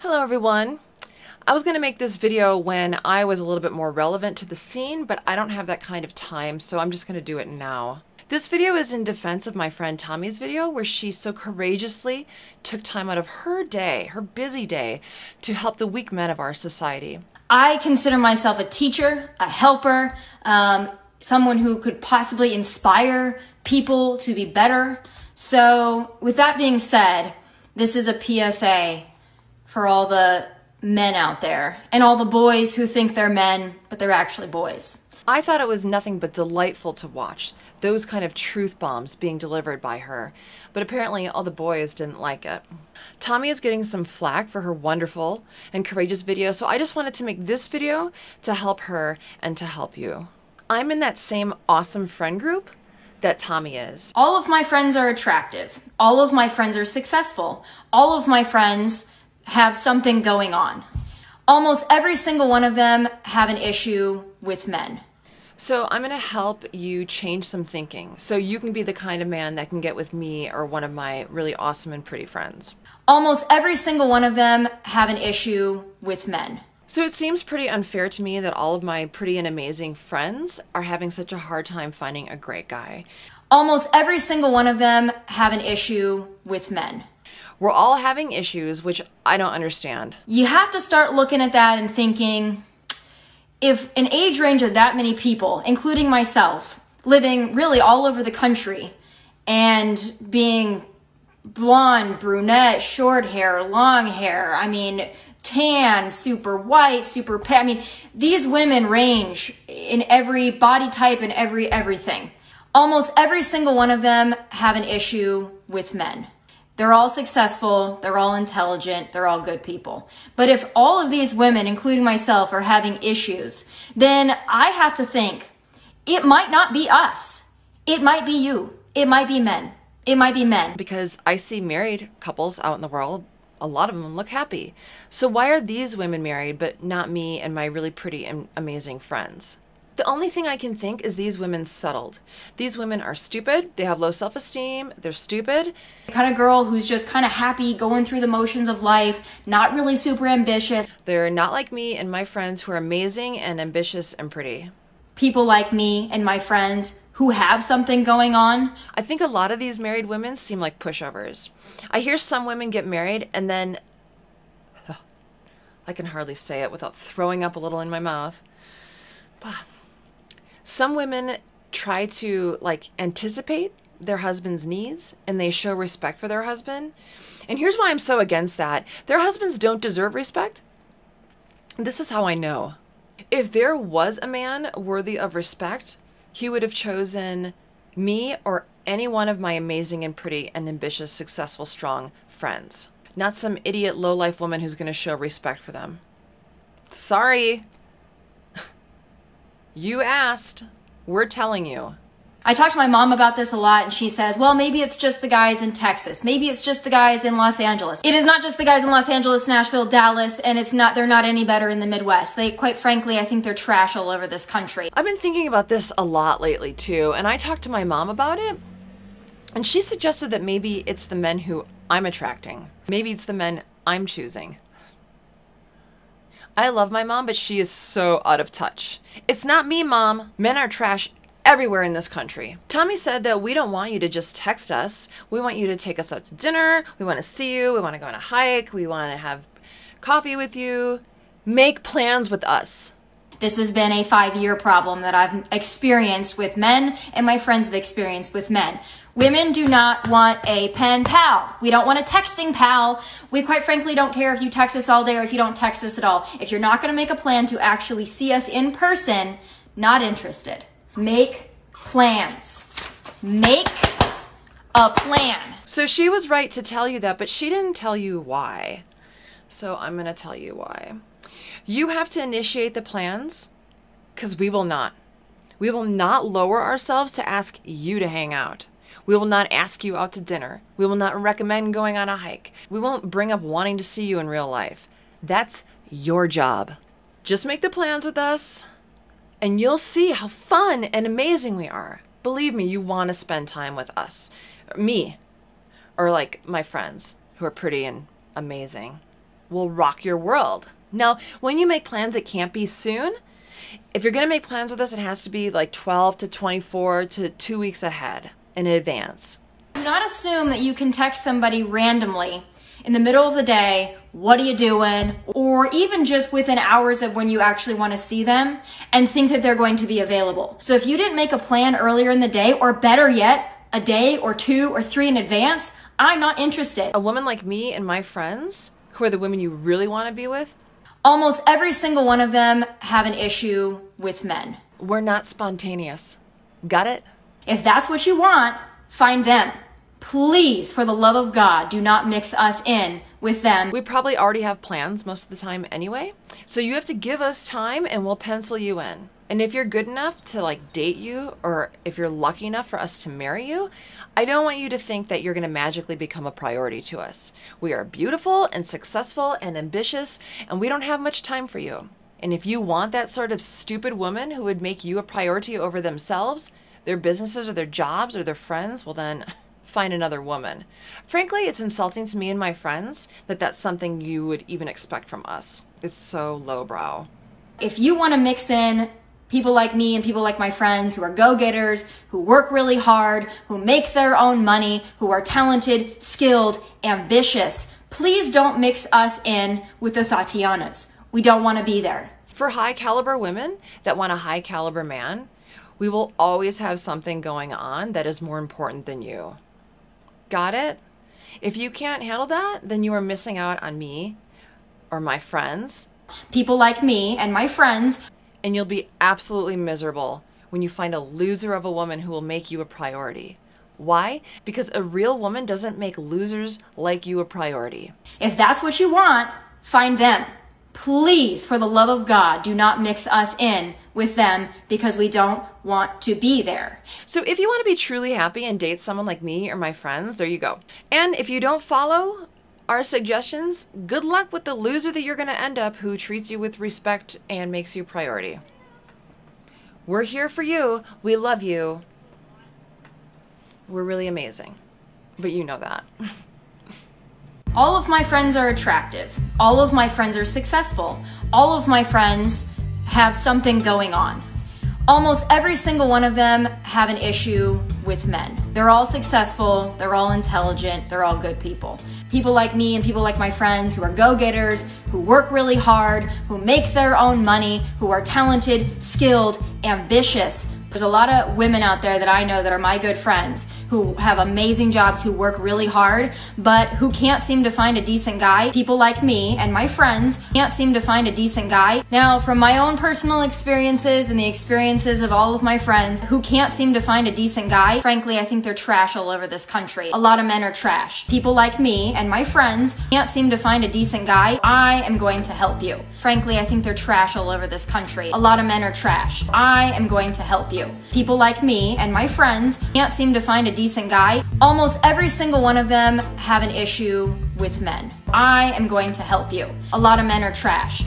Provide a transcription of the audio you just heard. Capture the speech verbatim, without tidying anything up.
Hello everyone. I was going to make this video when I was a little bit more relevant to the scene, but I don't have that kind of time, so I'm just going to do it now. This video is in defense of my friend Tomi's video, where she so courageously took time out of her day, her busy day, to help the weak men of our society. I consider myself a teacher, a helper, um, someone who could possibly inspire people to be better. So with that being said, this is a P S A for all the men out there and all the boys who think they're men, but they're actually boys. I thought it was nothing but delightful to watch those kind of truth bombs being delivered by her, but apparently all the boys didn't like it. Tomi is getting some flack for her wonderful and courageous video, so I just wanted to make this video to help her and to help you. I'm in that same awesome friend group that Tomi is. All of my friends are attractive. All of my friends are successful. All of my friends have something going on. Almost every single one of them have an issue with men. So I'm gonna help you change some thinking so you can be the kind of man that can get with me or one of my really awesome and pretty friends. Almost every single one of them have an issue with men. So it seems pretty unfair to me that all of my pretty and amazing friends are having such a hard time finding a great guy. Almost every single one of them have an issue with men. We're all having issues, which I don't understand. You have to start looking at that and thinking, if an age range of that many people, including myself, living really all over the country and being blonde, brunette, short hair, long hair, I mean, tan, super white, super pale, I mean, these women range in every body type and every everything. Almost every single one of them have an issue with men. They're all successful, they're all intelligent, they're all good people. But if all of these women, including myself, are having issues, then I have to think, it might not be us. It might be you. It might be men. It might be men. Because I see married couples out in the world, a lot of them look happy. So why are these women married but not me and my really pretty and amazing friends? The only thing I can think is these women settled. These women are stupid, they have low self-esteem, they're stupid. The kind of girl who's just kind of happy, going through the motions of life, not really super ambitious. They're not like me and my friends who are amazing and ambitious and pretty. People like me and my friends who have something going on. I think a lot of these married women seem like pushovers. I hear some women get married and then, I can hardly say it without throwing up a little in my mouth. Some women try to like anticipate their husband's needs and they show respect for their husband. And here's why I'm so against that. Their husbands don't deserve respect. This is how I know. If there was a man worthy of respect, he would have chosen me or any one of my amazing and pretty and ambitious, successful, strong friends. Not some idiot lowlife woman who's going to show respect for them. Sorry. You asked, we're telling you. I talk to my mom about this a lot and she says, well, maybe it's just the guys in Texas. Maybe it's just the guys in Los Angeles. It is not just the guys in Los Angeles, Nashville, Dallas, and it's not, they're not any better in the Midwest. They, quite frankly, I think they're trash all over this country. I've been thinking about this a lot lately too, and I talked to my mom about it and she suggested that maybe it's the men who I'm attracting. Maybe it's the men I'm choosing. I love my mom, but she is so out of touch. It's not me, Mom. Men are trash everywhere in this country. Tomi said that we don't want you to just text us. We want you to take us out to dinner. We want to see you. We want to go on a hike. We want to have coffee with you. Make plans with us. This has been a five-year problem that I've experienced with men and my friends have experienced with men. Women do not want a pen pal. We don't want a texting pal. We quite frankly don't care if you text us all day or if you don't text us at all. If you're not going to make a plan to actually see us in person, not interested. Make plans. Make a plan. So she was right to tell you that, but she didn't tell you why. So I'm going to tell you why. You have to initiate the plans because we will not. We will not lower ourselves to ask you to hang out. We will not ask you out to dinner. We will not recommend going on a hike. We won't bring up wanting to see you in real life. That's your job. Just make the plans with us and you'll see how fun and amazing we are. Believe me, you want to spend time with us, me, or like my friends who are pretty and amazing. will rock your world. Now, when you make plans, it can't be soon. If you're going to make plans with us, it has to be like twelve to twenty-four to two weeks ahead in advance. Do not assume that you can text somebody randomly in the middle of the day, what are you doing? Or even just within hours of when you actually want to see them and think that they're going to be available. So if you didn't make a plan earlier in the day, or better yet, a day or two or three in advance, I'm not interested. A woman like me and my friends, who are the women you really want to be with, almost every single one of them have an issue with men. We're not spontaneous. Got it? If that's what you want, find them. Please, for the love of God, do not mix us in with them. We probably already have plans most of the time anyway, so you have to give us time and we'll pencil you in. And if you're good enough to like date you, or if you're lucky enough for us to marry you, I don't want you to think that you're gonna magically become a priority to us. We are beautiful and successful and ambitious, and we don't have much time for you. And if you want that sort of stupid woman who would make you a priority over themselves, their businesses or their jobs or their friends, well then, find another woman. Frankly, it's insulting to me and my friends that that's something you would even expect from us. It's so lowbrow. If you want to mix in people like me and people like my friends who are go-getters, who work really hard, who make their own money, who are talented, skilled, ambitious, please don't mix us in with the Tatianas. We don't want to be there. For high caliber women that want a high caliber man, we will always have something going on that is more important than you. Got it? If you can't handle that, then you are missing out on me or my friends. People like me and my friends. And you'll be absolutely miserable when you find a loser of a woman who will make you a priority. Why? Because a real woman doesn't make losers like you a priority. If that's what you want, find them. Please, for the love of God, do not mix us in with them because we don't want to be there. So if you want to be truly happy and date someone like me or my friends, there you go. And if you don't follow our suggestions, good luck with the loser that you're going to end up who treats you with respect and makes you priority. We're here for you. We love you. We're really amazing. But you know that. All of my friends are attractive. All of my friends are successful. All of my friends have something going on. Almost every single one of them have an issue with men. They're all successful, they're all intelligent, they're all good people. People like me and people like my friends who are go-getters, who work really hard, who make their own money, who are talented, skilled, ambitious. There's a lot of women out there that I know that are my good friends who have amazing jobs, who work really hard, but who can't seem to find a decent guy. People like me and my friends can't seem to find a decent guy. Now, from my own personal experiences and the experiences of all of my friends who can't seem to find a decent guy, frankly, I think they're trash all over this country. A lot of men are trash. People like me and my friends can't seem to find a decent guy. I am going to help you. Frankly, I think they're trash all over this country. A lot of men are trash. I am going to help you. You. People like me and my friends can't seem to find a decent guy. Almost every single one of them have an issue with men. I am going to help you. A lot of men are trash.